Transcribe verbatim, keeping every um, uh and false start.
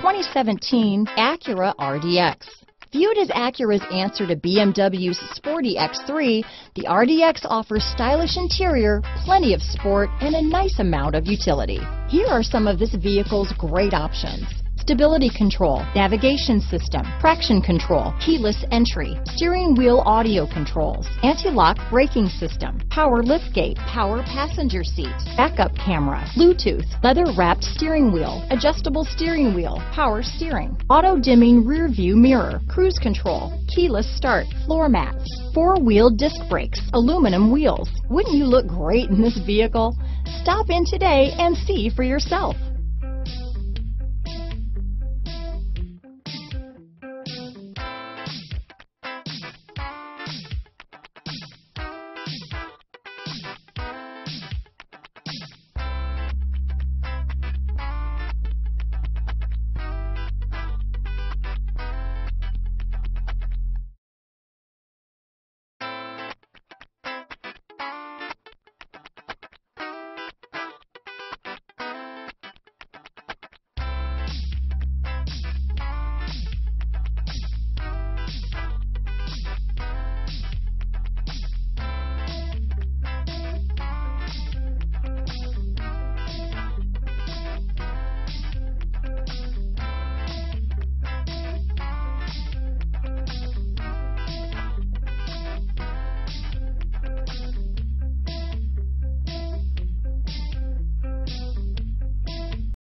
twenty seventeen Acura R D X. Viewed as Acura's answer to B M W's sporty X three, the R D X offers stylish interior, plenty of sport, and a nice amount of utility. Here are some of this vehicle's great options: stability control, navigation system, traction control, keyless entry, steering wheel audio controls, anti-lock braking system, power liftgate, power passenger seat, backup camera, Bluetooth, leather-wrapped steering wheel, adjustable steering wheel, power steering, auto-dimming rear-view mirror, cruise control, keyless start, floor mats, four-wheel disc brakes, aluminum wheels. Wouldn't you look great in this vehicle? Stop in today and see for yourself.